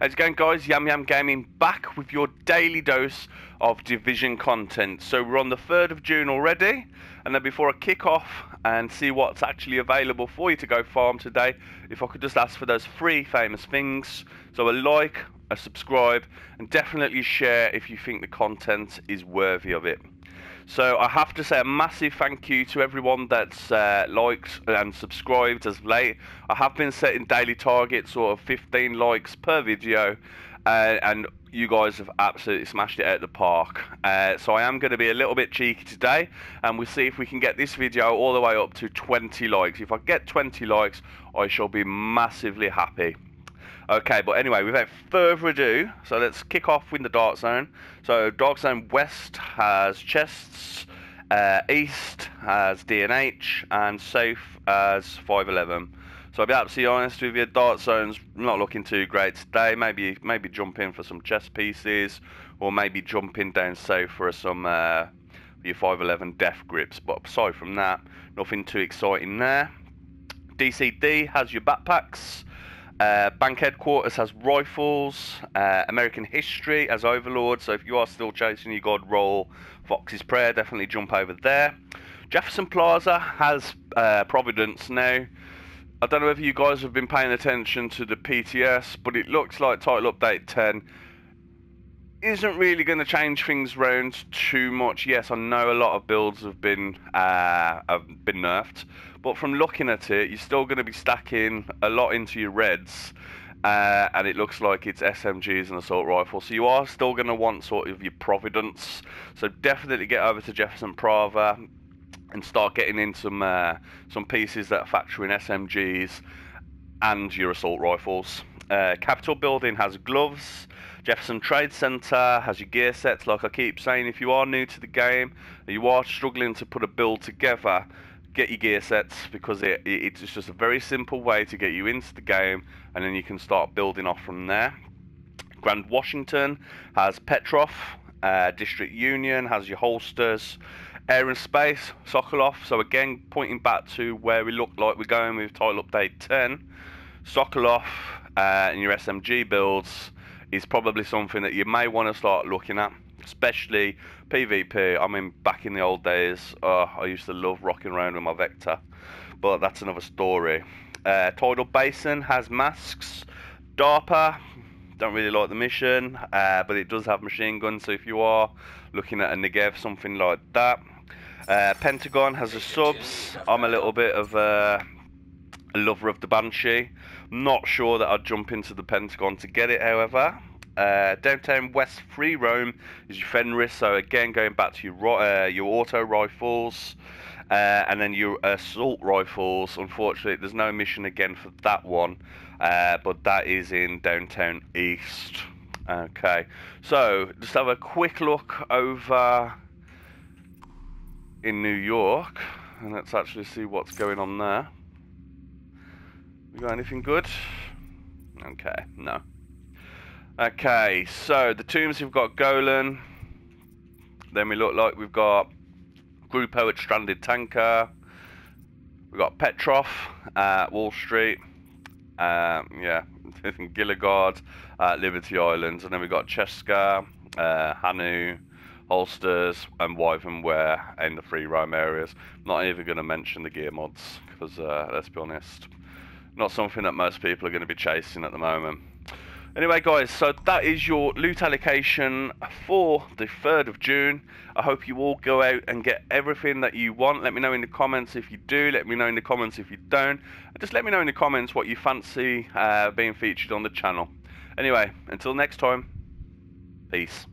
How's it going, guys? Yam Yam Gaming back with your daily dose of Division content. So we're on the 3rd of June already, and then before I kick off and see what's actually available for you to go farm today, if I could just ask for those three famous things. So a like, a subscribe, and definitely share if you think the content is worthy of it. So I have to say a massive thank you to everyone that's liked and subscribed as of late. I have been setting daily targets, sort of 15 likes per video, and you guys have absolutely smashed it out of the park. So I am going to be a little bit cheeky today, and we'll see if we can get this video all the way up to 20 likes. If I get 20 likes, I shall be massively happy. Okay, but anyway, without further ado, so let's kick off with the Dark Zone. So Dark Zone West has chests, East has D&H, and South has 511. So I'll be absolutely honest with you, Dark Zone's not looking too great today. Maybe jump in for some chest pieces, or maybe jump in down South for some your 511 death grips. But aside from that, nothing too exciting there. DCD has your backpacks. Bank Headquarters has rifles, American History as Overlord, so if you are still chasing your god roll, Fox's Prayer, definitely jump over there. Jefferson Plaza has Providence now. I don't know if you guys have been paying attention to the PTS, but it looks like Title Update 10 isn't really going to change things around too much. Yes, I know a lot of builds have been nerfed, but from looking at it, you're still going to be stacking a lot into your reds, and it looks like it's SMGs and assault rifles, so you are still going to want sort of your Providence. So definitely get over to Jefferson Prava and start getting in some pieces that are factoring SMGs and your assault rifles. Capitol Building has gloves. Jefferson Trade Center has your gear sets. Like I keep saying, if you are new to the game, you are struggling to put a build together, get your gear sets, because it's just a very simple way to get you into the game, and then you can start building off from there. Grand Washington has Petrov. District Union has your holsters. Air and Space, Sokolov. So again, pointing back to where we look like we're going with Title Update 10. Sokolov and your SMG builds is probably something that you may want to start looking at, especially PvP. I mean, back in the old days, I used to love rocking around with my Vector, but that's another story. Tidal Basin has masks. DARPA, don't really like the mission, but it does have machine guns, so if you are looking at a Negev, something like that. Pentagon has the subs. I'm a little bit of a lover of the Banshee. Not sure that I'd jump into the Pentagon to get it, however. Downtown West Free Rome is your Fenris, so again going back to your auto rifles, and then your assault rifles. Unfortunately, there's no mission again for that one, but that is in Downtown East. Okay, so just have a quick look over in New York, and let's actually see what's going on there. We got anything good? Okay, no. Okay, so the tombs, we've got Golan. Then we look like we've got Grupo at Stranded Tanker. We've got Petrov at Wall Street. Yeah, Gilligard at Liberty Islands. And then we've got Cheska, Hanu, holsters, and Wyvernware in the free roam areas. Not even going to mention the gear mods, because let's be honest, not something that most people are going to be chasing at the moment. Anyway, guys, so that is your loot allocation for the 3rd of June. I hope you all go out and get everything that you want. Let me know in the comments if you do. Let me know in the comments if you don't. And just let me know in the comments what you fancy being featured on the channel. Anyway, until next time, peace.